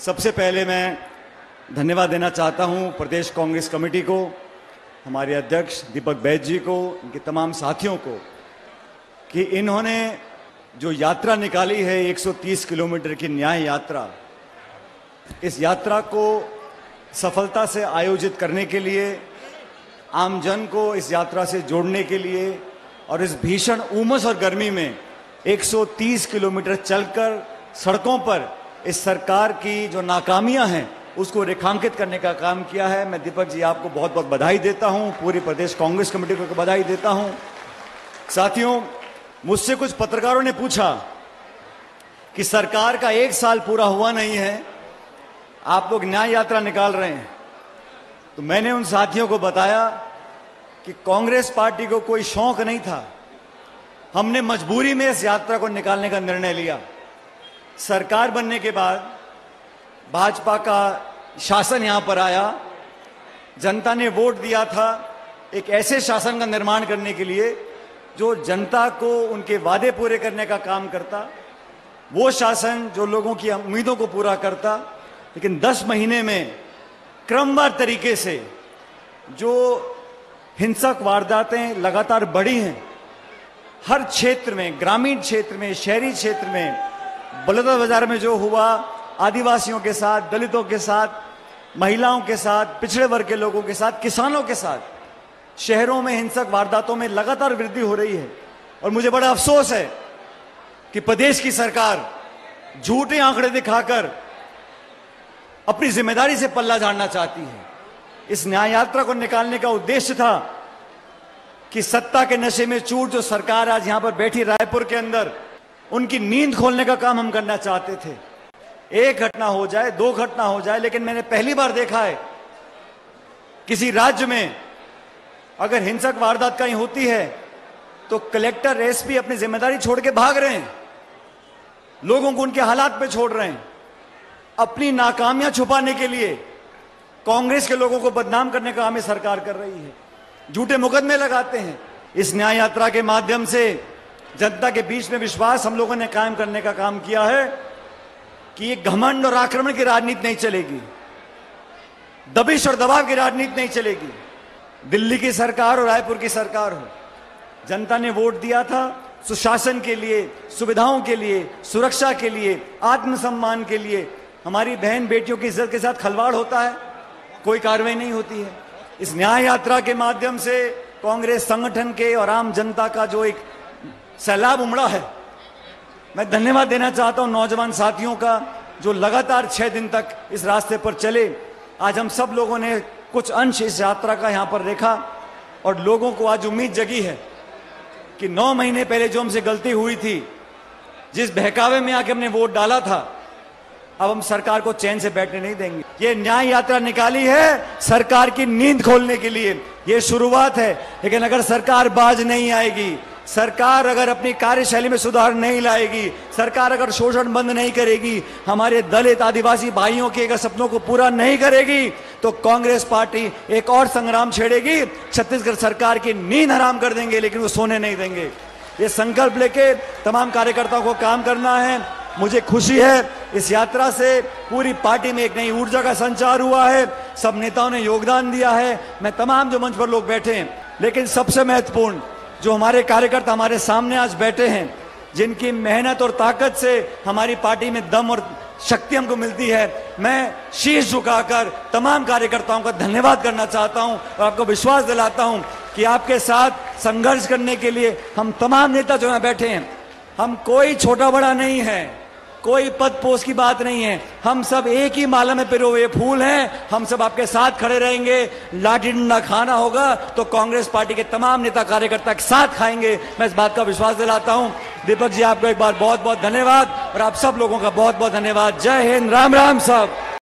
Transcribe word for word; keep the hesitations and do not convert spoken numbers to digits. सबसे पहले मैं धन्यवाद देना चाहता हूं प्रदेश कांग्रेस कमेटी को, हमारे अध्यक्ष दीपक बैज जी को, इनके तमाम साथियों को कि इन्होंने जो यात्रा निकाली है एक सौ तीस किलोमीटर की न्याय यात्रा, इस यात्रा को सफलता से आयोजित करने के लिए, आम जन को इस यात्रा से जोड़ने के लिए और इस भीषण उमस और गर्मी में एक सौ तीस किलोमीटर चलकर सड़कों पर इस सरकार की जो नाकामियां हैं उसको रेखांकित करने का काम किया है। मैं दीपक जी आपको बहुत बहुत बधाई देता हूं, पूरी प्रदेश कांग्रेस कमेटी को बधाई देता हूं। साथियों, मुझसे कुछ पत्रकारों ने पूछा कि सरकार का एक साल पूरा हुआ नहीं है, आप लोग न्याय यात्रा निकाल रहे हैं। तो मैंने उन साथियों को बताया कि कांग्रेस पार्टी को कोई शौक नहीं था, हमने मजबूरी में इस यात्रा को निकालने का निर्णय लिया। सरकार बनने के बाद भाजपा का शासन यहां पर आया, जनता ने वोट दिया था एक ऐसे शासन का निर्माण करने के लिए जो जनता को उनके वादे पूरे करने का काम करता, वो शासन जो लोगों की उम्मीदों को पूरा करता। लेकिन दस महीने में क्रमवार तरीके से जो हिंसक वारदातें लगातार बढ़ी हैं, हर क्षेत्र में, ग्रामीण क्षेत्र में, शहरी क्षेत्र में, बलौदा बाजार में जो हुआ, आदिवासियों के साथ, दलितों के साथ, महिलाओं के साथ, पिछड़े वर्ग के लोगों के साथ, किसानों के साथ, शहरों में हिंसक वारदातों में लगातार वृद्धि हो रही है। और मुझे बड़ा अफसोस है कि प्रदेश की सरकार झूठे आंकड़े दिखाकर अपनी जिम्मेदारी से पल्ला झाड़ना चाहती है। इस न्याय यात्रा को निकालने का उद्देश्य था कि सत्ता के नशे में चूर जो सरकार आज यहां पर बैठी रायपुर के अंदर, उनकी नींद खोलने का काम हम करना चाहते थे। एक घटना हो जाए, दो घटना हो जाए, लेकिन मैंने पहली बार देखा है किसी राज्य में अगर हिंसक वारदात कहीं होती है तो कलेक्टर, एसपी अपनी जिम्मेदारी छोड़ के भाग रहे हैं, लोगों को उनके हालात पे छोड़ रहे हैं। अपनी नाकामियां छुपाने के लिए कांग्रेस के लोगों को बदनाम करने का हमें सरकार कर रही है, झूठे मुकदमे लगाते हैं। इस न्याय यात्रा के माध्यम से जनता के बीच में विश्वास हम लोगों ने कायम करने का काम किया है कि ये घमंड और आक्रमण की राजनीति नहीं चलेगी, दबिश और दबाव की राजनीति नहीं चलेगी। दिल्ली की सरकार और रायपुर की सरकार हो, जनता ने वोट दिया था सुशासन के लिए, सुविधाओं के लिए, सुरक्षा के लिए, आत्मसम्मान के लिए। हमारी बहन बेटियों की इज्जत के साथ खिलवाड़ होता है, कोई कार्रवाई नहीं होती है। इस न्याय यात्रा के माध्यम से कांग्रेस संगठन के और आम जनता का जो एक सैलाब उमड़ा है, मैं धन्यवाद देना चाहता हूं नौजवान साथियों का जो लगातार छह दिन तक इस रास्ते पर चले। आज हम सब लोगों ने कुछ अंश इस यात्रा का यहां पर देखा और लोगों को आज उम्मीद जगी है कि नौ महीने पहले जो हमसे गलती हुई थी, जिस बहकावे में आके हमने वोट डाला था, अब हम सरकार को चैन से बैठने नहीं देंगे। ये न्याय यात्रा निकाली है सरकार की नींद खोलने के लिए, ये शुरुआत है। लेकिन अगर सरकार बाज नहीं आएगी, सरकार अगर अपनी कार्यशैली में सुधार नहीं लाएगी, सरकार अगर शोषण बंद नहीं करेगी, हमारे दलित आदिवासी भाइयों के अगर सपनों को पूरा नहीं करेगी, तो कांग्रेस पार्टी एक और संग्राम छेड़ेगी। छत्तीसगढ़ सरकार की नींद हराम कर देंगे, लेकिन वो सोने नहीं देंगे। ये संकल्प लेके तमाम कार्यकर्ताओं को काम करना है। मुझे खुशी है इस यात्रा से पूरी पार्टी में एक नई ऊर्जा का संचार हुआ है, सब नेताओं ने योगदान दिया है। मैं तमाम जो मंच पर लोग बैठे हैं, लेकिन सबसे महत्वपूर्ण जो हमारे कार्यकर्ता हमारे सामने आज बैठे हैं, जिनकी मेहनत और ताकत से हमारी पार्टी में दम और शक्ति हमको मिलती है, मैं शीश झुकाकर तमाम कार्यकर्ताओं का धन्यवाद करना चाहता हूं और आपको विश्वास दिलाता हूं कि आपके साथ संघर्ष करने के लिए हम तमाम नेता जो यहाँ बैठे हैं, हम कोई छोटा बड़ा नहीं है, कोई पद पोस्ट की बात नहीं है, हम सब एक ही माला में पिरो हुए फूल हैं। हम सब आपके साथ खड़े रहेंगे। लाठी डंडा खाना होगा तो कांग्रेस पार्टी के तमाम नेता कार्यकर्ता के साथ खाएंगे, मैं इस बात का विश्वास दिलाता हूं। दीपक जी, आपको एक बार बहुत बहुत धन्यवाद और आप सब लोगों का बहुत बहुत धन्यवाद। जय हिंद, राम राम साहब।